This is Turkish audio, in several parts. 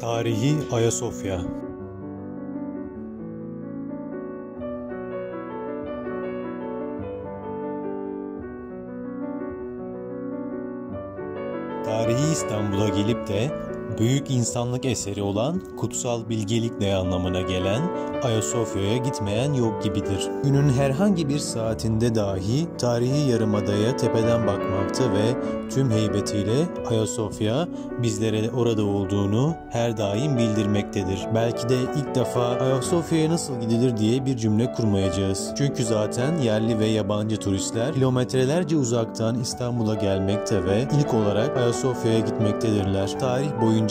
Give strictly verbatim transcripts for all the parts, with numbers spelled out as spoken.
Tarihi Ayasofya. Tarihi İstanbul'a gelip de büyük insanlık eseri olan kutsal bilgelik ne anlamına gelen Ayasofya'ya gitmeyen yok gibidir. Günün herhangi bir saatinde dahi tarihi yarımadaya tepeden bakmakta ve tüm heybetiyle Ayasofya bizlere orada olduğunu her daim bildirmektedir. Belki de ilk defa Ayasofya'ya nasıl gidilir diye bir cümle kurmayacağız. Çünkü zaten yerli ve yabancı turistler kilometrelerce uzaktan İstanbul'a gelmekte ve ilk olarak Ayasofya'ya gitmektedirler. Tarih boyunca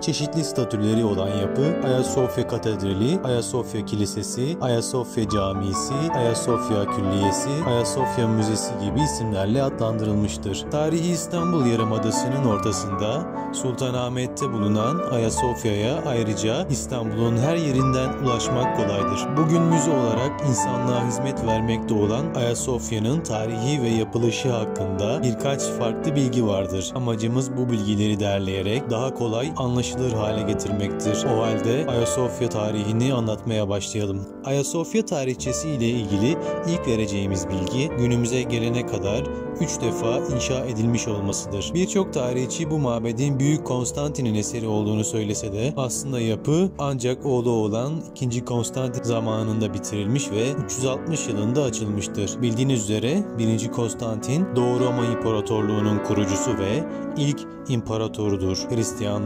çeşitli statüleri olan yapı Ayasofya Katedrali, Ayasofya Kilisesi, Ayasofya Camisi, Ayasofya Külliyesi, Ayasofya Müzesi gibi isimlerle adlandırılmıştır. Tarihi İstanbul Yarımadası'nın ortasında Sultanahmet'te bulunan Ayasofya'ya ayrıca İstanbul'un her yerinden ulaşmak kolaydır. Bugün müze olarak insanlığa hizmet vermekte olan Ayasofya'nın tarihi ve yapılışı hakkında birkaç farklı bilgi vardır. Amacımız bu bilgileri derleyerek daha kolay Kolay anlaşılır hale getirmektir. O halde Ayasofya tarihini anlatmaya başlayalım. Ayasofya tarihçesi ile ilgili ilk vereceğimiz bilgi günümüze gelene kadar üç defa inşa edilmiş olmasıdır. Birçok tarihçi bu mabedin Büyük Konstantin'in eseri olduğunu söylese de aslında yapı ancak oğlu olan ikinci Konstantin zamanında bitirilmiş ve üç yüz altmış yılında açılmıştır. Bildiğiniz üzere birinci Konstantin Doğu Roma İmparatorluğu'nun kurucusu ve ilk imparatorudur. Hristiyan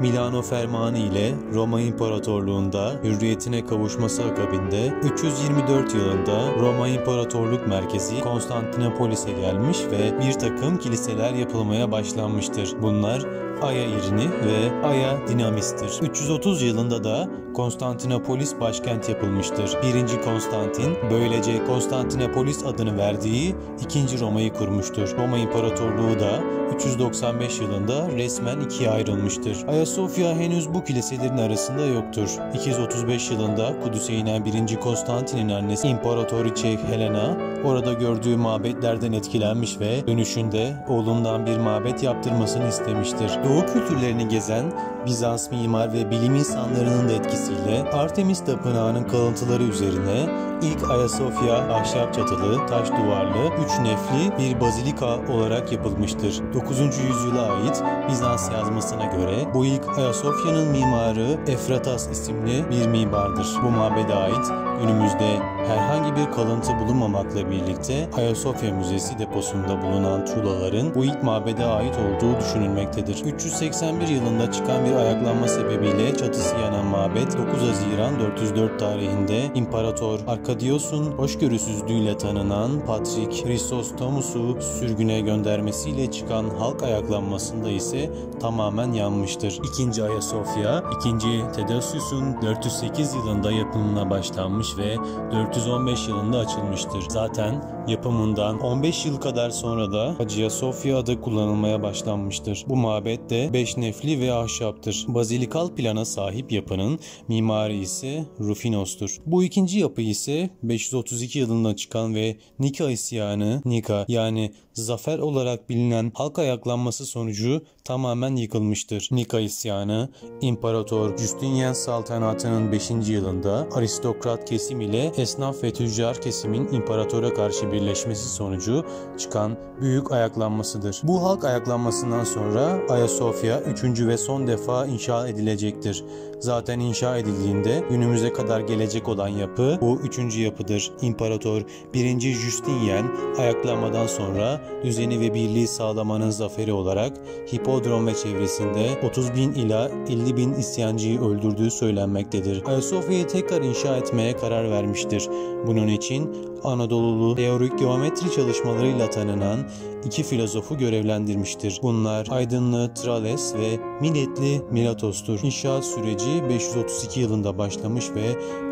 Milano Fermanı ile Roma İmparatorluğu'nda hürriyetine kavuşması akabinde üç yüz yirmi dört yılında Roma İmparatorluk Merkezi Konstantinopolis'e gelmiş ve bir takım kiliseler yapılmaya başlanmıştır. Bunlar Aya İrini ve Aya Dinamis'tir. üç yüz otuz yılında da Konstantinopolis başkent yapılmıştır. birinci Konstantin böylece Konstantinopolis adını verdiği ikinci Roma'yı kurmuştur. Roma İmparatorluğu da üç yüz doksan beş yılında resmen ikiye ayrılmıştır. Ayasofya henüz bu kiliselerin arasında yoktur. iki yüz otuz beş yılında Kudüs'e inen birinci Konstantin'in annesi İmparatoriçe Helena orada gördüğü mabetlerden etkilenmiş ve dönüşünde oğlundan bir mabet yaptırmasını istemiştir. Doğu kültürlerini gezen Bizans mimar ve bilim insanlarının da etkisiyle Artemis Tapınağı'nın kalıntıları üzerine ilk Ayasofya ahşap çatılı, taş duvarlı, üç nefli bir bazilika olarak yapılmıştır. dokuzuncu yüzyıla ait Bizans yazmasına göre bu ilk Ayasofya'nın mimarı Efratas isimli bir mimardır. Bu mabede ait günümüzde herhangi bir kalıntı bulunmamakla birlikte Ayasofya Müzesi deposunda bulunan tuğlaların bu ilk mabede ait olduğu düşünülmektedir. üç yüz seksen bir yılında çıkan bir ayaklanma sebebiyle çatısı yanan mabet dokuz Haziran dört yüz dört tarihinde İmparator Arkadios'un hoşgörüsüzlüğüyle tanınan Patrik Hristostomus'u sürgüne göndermesiyle çıkan halk ayaklanmasında ise tamamen yanmıştır. ikinci Ayasofya, ikinci Tedasüs'ün dört yüz sekiz yılında yapımına başlanmış ve dört yüz on beş yılında açılmıştır. Zaten yapımından on beş yıl kadar sonra da Hagia Sophia adı kullanılmaya başlanmıştır. Bu mabet de beş nefli ve ahşaptır. Bazilikal plana sahip yapının mimarı ise Rufinos'tur. Bu ikinci yapı ise beş yüz otuz iki yılında çıkan ve Nika isyanı, Nika yani zafer olarak bilinen halk ayaklanması sonucu tamamen yıkılmıştır. Nika isyanı, İmparator Justinian saltanatının beşinci yılında aristokrat kesim ile esnaf ve tüccar kesimin imparatora karşı birleşmesi sonucu çıkan büyük ayaklanmasıdır. Bu halk ayaklanmasından sonra Ayasofya üçüncü ve son defa inşa edilecektir. Zaten inşa edildiğinde günümüze kadar gelecek olan yapı bu üçüncü yapıdır. İmparator birinci Justinian ayaklanmadan sonra düzeni ve birliği sağlamanın zaferi olarak hipodrom ve çevresinde otuz bin ila elli bin isyancıyı öldürdüğü söylenmektedir. Ayasofya'yı tekrar inşa etmeye karar vermiştir. Bunun için Anadolulu teorik geometri çalışmalarıyla tanınan iki filozofu görevlendirmiştir. Bunlar Aydınlı Tralles ve Miletli Milatos'tur. İnşaat süreci beş yüz otuz iki yılında başlamış ve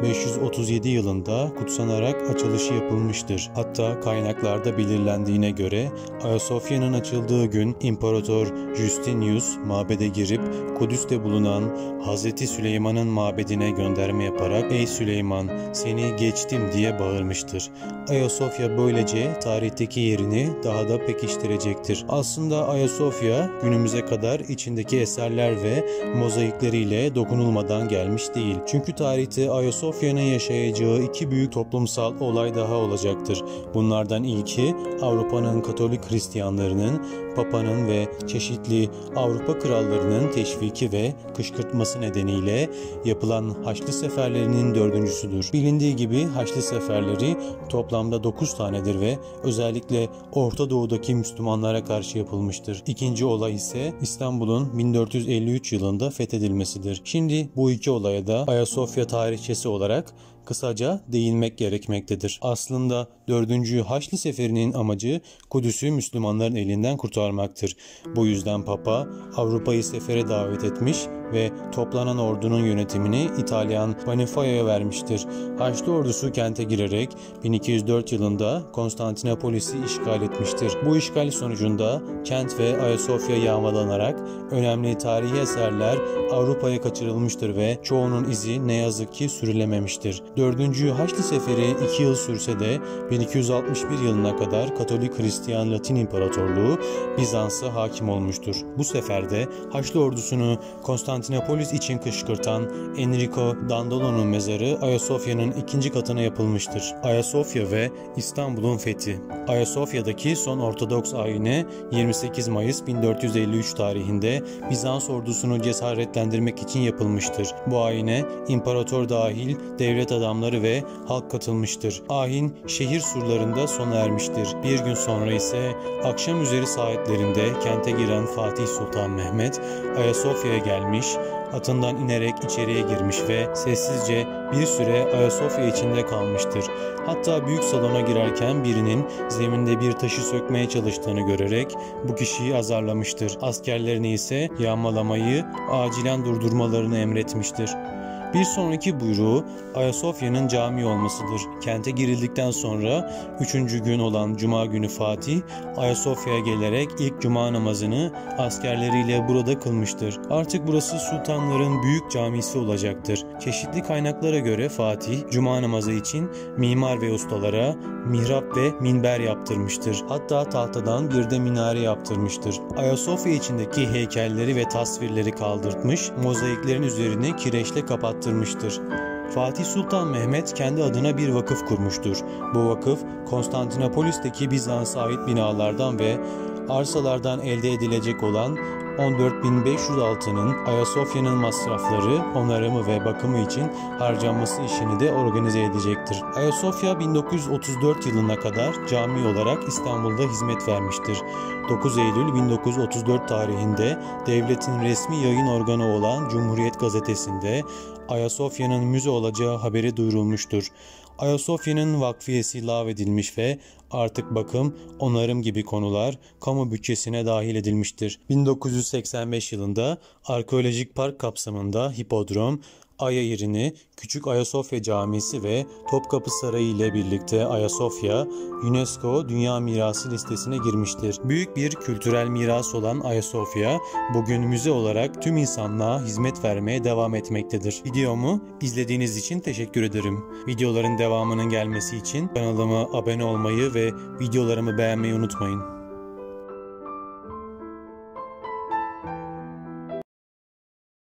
beş yüz otuz yedi yılında kutsanarak açılışı yapılmıştır. Hatta kaynaklarda belirlendiğine göre Ayasofya'nın açıldığı gün İmparator Justinius mabede girip Kudüs'te bulunan Hazreti Süleyman'ın mabedine gönderme yaparak "Ey Süleyman, seni geçtim" diye bağırmıştır. Ayasofya böylece tarihteki yerini daha da pekiştirecektir. Aslında Ayasofya günümüze kadar içindeki eserler ve de mozaikleriyle dokunulmadan gelmiş değil. Çünkü tarihte Ayasofya'nın yaşayacağı iki büyük toplumsal olay daha olacaktır. Bunlardan ilki Avrupa'nın Katolik Hristiyanlarının, Papa'nın ve çeşitli Avrupa krallarının teşviki ve kışkırtması nedeniyle yapılan Haçlı Seferlerinin dördüncüsüdür. Bilindiği gibi Haçlı Seferleri toplamda dokuz tanedir ve özellikle Orta Doğu'daki Müslümanlara karşı yapılmıştır. İkinci olay ise İstanbul'un bin dört yüz elli üç yılında fethedilmesidir. Şimdi bu iki olaya da Ayasofya tarihçesi olarak kısaca değinmek gerekmektedir. Aslında dördüncü Haçlı Seferi'nin amacı Kudüs'ü Müslümanların elinden kurtarmaktır. Bu yüzden Papa Avrupa'yı sefere davet etmiş ve toplanan ordunun yönetimini İtalyan Bonifacio'ya vermiştir. Haçlı ordusu kente girerek bin iki yüz dört yılında Konstantinopolis'i işgal etmiştir. Bu işgal sonucunda kent ve Ayasofya yağmalanarak önemli tarihi eserler Avrupa'ya kaçırılmıştır ve çoğunun izi ne yazık ki sürülememiştir. dördüncü Haçlı Seferi iki yıl sürse de bin iki yüz altmış bir yılına kadar Katolik Hristiyan Latin İmparatorluğu Bizans'a hakim olmuştur. Bu seferde Haçlı ordusunu Konstantinopolis için kışkırtan Enrico Dandolo'nun mezarı Ayasofya'nın ikinci katına yapılmıştır. Ayasofya ve İstanbul'un fethi. Ayasofya'daki son Ortodoks ayini yirmi sekiz Mayıs bin dört yüz elli üç tarihinde Bizans ordusunu cesaretlendirmek için yapılmıştır. Bu ayine imparator dahil devlet adamları ve halk katılmıştır. Ahin şehir surlarında sona ermiştir. Bir gün sonra ise akşam üzeri saatlerinde kente giren Fatih Sultan Mehmet Ayasofya'ya gelmiş, atından inerek içeriye girmiş ve sessizce bir süre Ayasofya içinde kalmıştır. Hatta büyük salona girerken birinin zeminde bir taşı sökmeye çalıştığını görerek bu kişiyi azarlamıştır. Askerlerini ise yağmalamayı acilen durdurmalarını emretmiştir. Bir sonraki buyruğu Ayasofya'nın cami olmasıdır. Kente girildikten sonra üçüncü gün olan Cuma günü Fatih, Ayasofya'ya gelerek ilk Cuma namazını askerleriyle burada kılmıştır. Artık burası sultanların büyük camisi olacaktır. Çeşitli kaynaklara göre Fatih, Cuma namazı için mimar ve ustalara mihrap ve minber yaptırmıştır. Hatta tahtadan bir de minare yaptırmıştır. Ayasofya içindeki heykelleri ve tasvirleri kaldırtmış, mozaiklerin üzerine kireçle kapattırmıştır. Fatih Sultan Mehmet kendi adına bir vakıf kurmuştur. Bu vakıf Konstantinopolis'teki Bizans'a ait binalardan ve arsalardan elde edilecek olan on dört bin beş yüz altının Ayasofya'nın masrafları, onarımı ve bakımı için harcanması işini de organize edecektir. Ayasofya bin dokuz yüz otuz dört yılına kadar cami olarak İstanbul'da hizmet vermiştir. dokuz Eylül bin dokuz yüz otuz dört tarihinde devletin resmi yayın organı olan Cumhuriyet Gazetesi'nde Ayasofya'nın müze olacağı haberi duyurulmuştur. Ayasofya'nın vakfiyesi lağvedilmiş ve artık bakım, onarım gibi konular kamu bütçesine dahil edilmiştir. bin dokuz yüz seksen beş yılında arkeolojik park kapsamında hipodrom, Aya İrini, Küçük Ayasofya Camisi ve Topkapı Sarayı ile birlikte Ayasofya, UNESCO Dünya Mirası listesine girmiştir. Büyük bir kültürel miras olan Ayasofya, bugün müze olarak tüm insanlığa hizmet vermeye devam etmektedir. Videomu izlediğiniz için teşekkür ederim. Videoların devamının gelmesi için kanalıma abone olmayı ve videolarımı beğenmeyi unutmayın.